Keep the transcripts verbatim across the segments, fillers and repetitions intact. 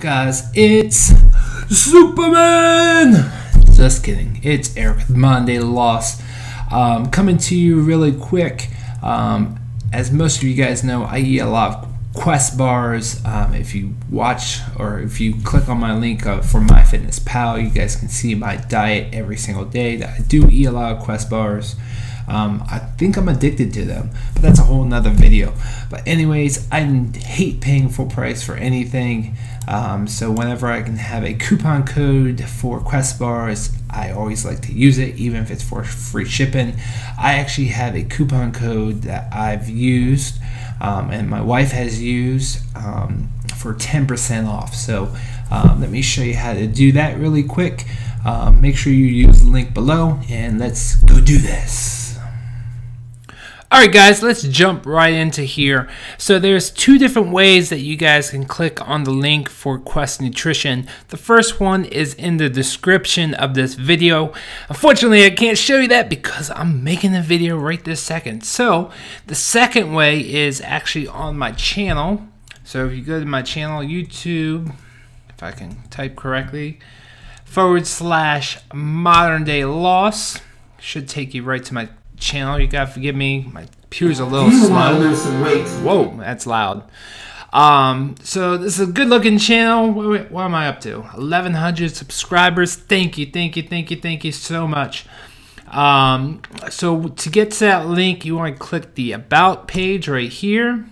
up, guys? It's Superman! Just kidding. It's Eric with ModernDayLoss. Um, coming to you really quick. Um, as most of you guys know, I eat a lot of Quest bars. Um, if you watch or if you click on my link uh, for MyFitnessPal, you guys can see my diet every single day. That I do eat a lot of Quest bars. Um, I think I'm addicted to them, but that's a whole nother video. But anyways, I hate paying full price for anything. Um, so whenever I can have a coupon code for Quest bars, I always like to use it, even if it's for free shipping. I actually have a coupon code that I've used um, and my wife has used um, for ten percent off. So um, let me show you how to do that really quick. Uh, make sure you use the link below and let's go do this. Alright guys, let's jump right into here. So there's two different ways that you guys can click on the link for Quest Nutrition. The first one is in the description of this video. Unfortunately, I can't show you that because I'm making a video right this second. So the second way is actually on my channel. So if you go to my channel, YouTube, if I can type correctly, forward slash ModernDayLoss, should take you right to my channel. You gotta forgive me, my computer's a little slow. Whoa, that's loud. Um, so this is a good looking channel. What, what am I up to? eleven hundred subscribers. Thank you, thank you, thank you, thank you so much. Um, so to get to that link, you want to click the About page right here,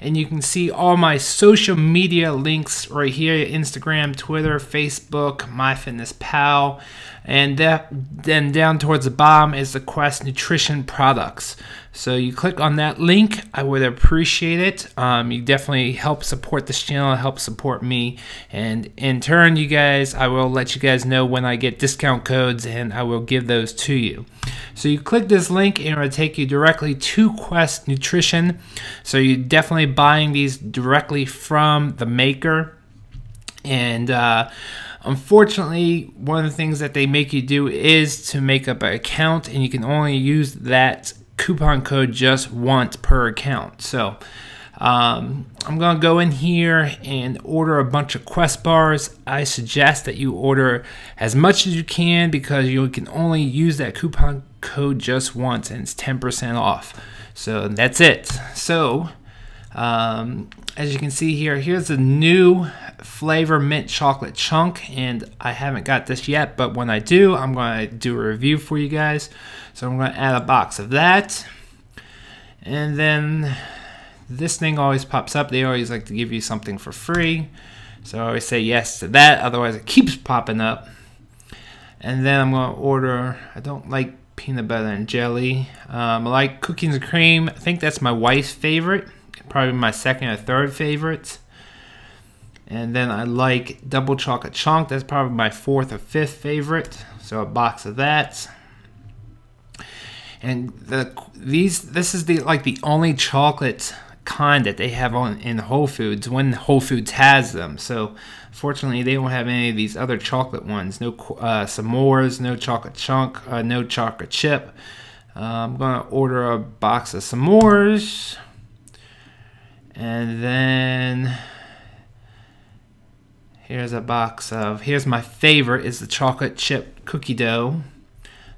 and you can see all my social media links right here: Instagram, Twitter, Facebook, MyFitnessPal, and that, then down towards the bottom is the Quest Nutrition products. So you click on that link. I would appreciate it. Um, you definitely help support this channel, help support me, and in turn, you guys, I will let you guys know when I get discount codes, and I will give those to you. So you click this link, and it will take you directly to Quest Nutrition. So you're definitely buying these directly from the maker. And uh, unfortunately, one of the things that they make you do is to make up an account, and you can only use that coupon code just once per account. So um, I'm going to go in here and order a bunch of Quest bars. I suggest that you order as much as you can because you can only use that coupon code just once, and it's ten percent off. So that's it. So um, as you can see here, here's the new flavor mint chocolate chunk, and I haven't got this yet, but when I do, I'm going to do a review for you guys. So I'm going to add a box of that, and then this thing always pops up. They always like to give you something for free, so I always say yes to that, otherwise it keeps popping up. And then I'm going to order, I don't like peanut butter and jelly, um, I like cookies and cream. I think that's my wife's favorite, probably my second or third favorite. And then I like double chocolate chunk. That's probably my fourth or fifth favorite. So a box of that. And the these this is the like the only chocolate kind that they have on in Whole Foods when Whole Foods has them. So fortunately, they don't have any of these other chocolate ones. No uh, s'mores, no chocolate chunk, uh, no chocolate chip. Uh, I'm gonna order a box of s'mores, and then here's a box of, here's my favorite, is the chocolate chip cookie dough.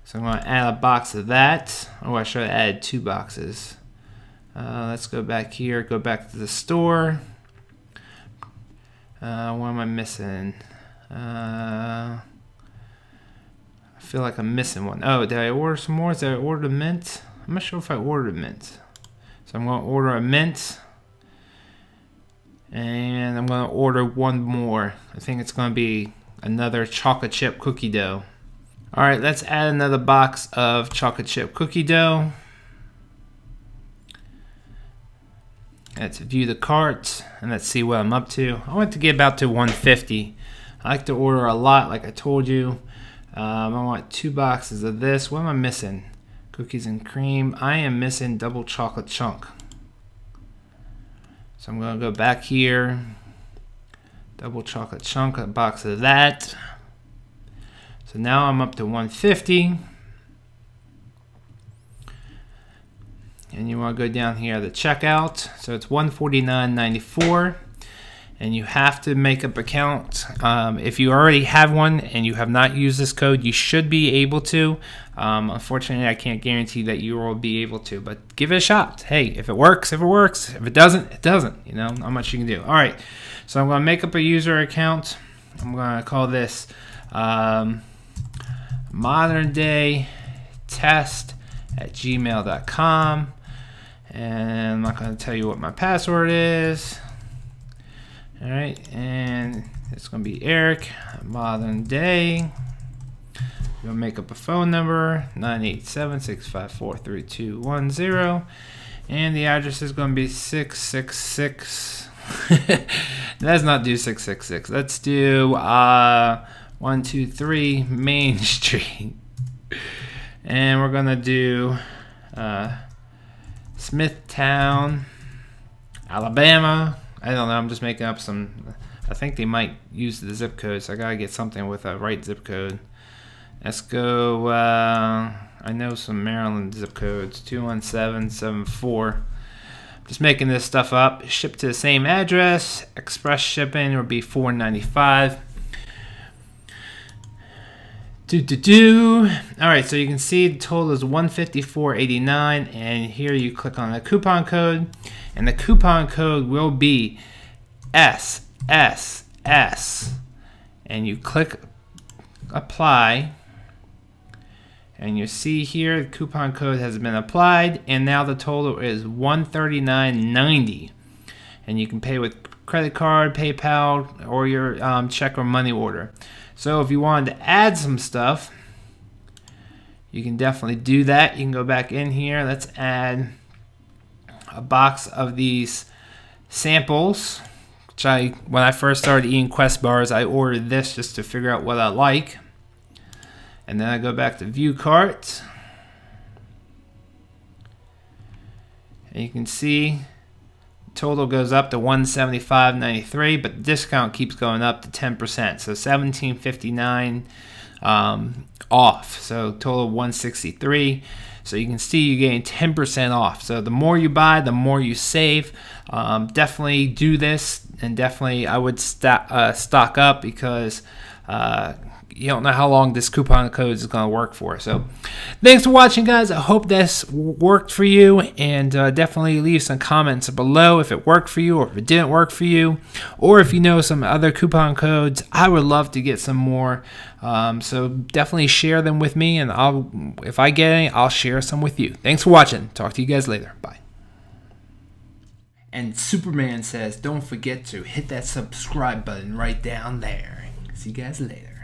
So I'm going to add a box of that. Oh, I should have added two boxes. Uh, let's go back here, go back to the store. Uh, what am I missing? Uh, I feel like I'm missing one. Oh, did I order some more? Did I order a mint? I'm not sure if I ordered a mint. So I'm going to order a mint. And I'm going to order one more. I think it's going to be another chocolate chip cookie dough. Alright, let's add another box of chocolate chip cookie dough. Let's view the cart and let's see what I'm up to. I want to get about to one fifty. I like to order a lot, like I told you. Um, I want two boxes of this. What am I missing? Cookies and cream. I am missing double chocolate chunk. So I'm going to go back here, double chocolate chunk, a box of that. So now I'm up to one fifty. And you want to go down here to the checkout. So it's one forty-nine ninety-four. and you have to make up an account. Um, if you already have one and you have not used this code, you should be able to. Um, unfortunately, I can't guarantee that you will be able to, but give it a shot. Hey, if it works, if it works. If it doesn't, it doesn't. You know, not much you can do. All right, so I'm going to make up a user account. I'm going to call this um, modern day test at gmail dot com, and I'm not going to tell you what my password is. All right, and it's going to be Eric, Modern Day. I'm going to make up a phone number, nine eight seven, six five four, three two one zero, and the address is going to be six six six. Let's not do six six six. Let's do uh, one two three Main Street. And we're going to do uh, Smithtown, Alabama. I don't know, I'm just making up some. I think they might use the zip code, so I gotta get something with a right zip code. Let's go, uh, I know some Maryland zip codes, two one seven seven four. Just making this stuff up. Shipped to the same address. Express shipping would be four ninety-five. Do do do. All right, so you can see the total is one fifty-four eighty-nine, and here you click on the coupon code, and the coupon code will be S S S, and you click apply, and you see here the coupon code has been applied, and now the total is one thirty-nine ninety, and you can pay with credit card, PayPal, or your um, check or money order. So if you wanted to add some stuff, you can definitely do that. You can go back in here. Let's add a box of these samples, which I, when I first started eating Quest bars, I ordered this just to figure out what I like. And then I go back to View Cart. And you can see total goes up to one seventy-five ninety-three, but the discount keeps going up to ten percent, so seventeen fifty-nine um, off, so total one sixty-three. So you can see you're getting ten percent off, so the more you buy, the more you save. Um, definitely do this, and definitely I would stock, uh, stock up, because uh, you don't know how long this coupon code is going to work for. So thanks for watching, guys. I hope this worked for you, and uh, definitely leave some comments below if it worked for you or if it didn't work for you, or if you know some other coupon codes. I would love to get some more, um, so definitely share them with me, and I'll if I get any, I'll share some with you. Thanks for watching. Talk to you guys later. Bye. And Superman says, don't forget to hit that subscribe button right down there. See you guys later.